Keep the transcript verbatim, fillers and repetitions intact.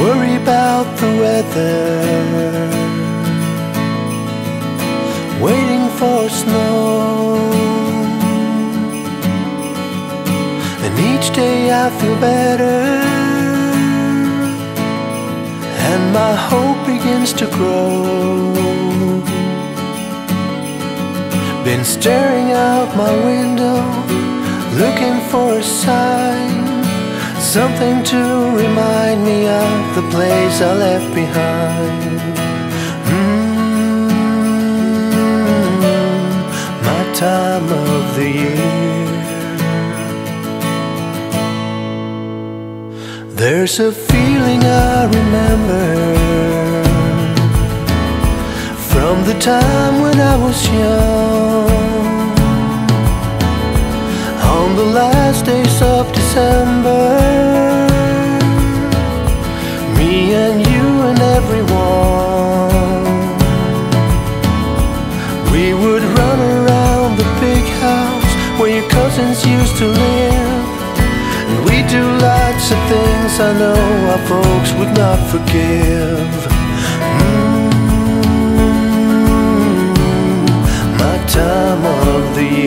worry about the weather, waiting for snow. And each day I feel better, and my hope begins to grow. Been staring out my window, looking for a sign, something to remind me of the place I left behind. Mm-hmm, my time of the year. There's a feeling I remember from the time when I was young, on the last days of December, me and you and everyone, we would run around the big house where your cousins used to live, and we'd do lots of things I know our folks would not forgive. Mm-hmm, my time of the year.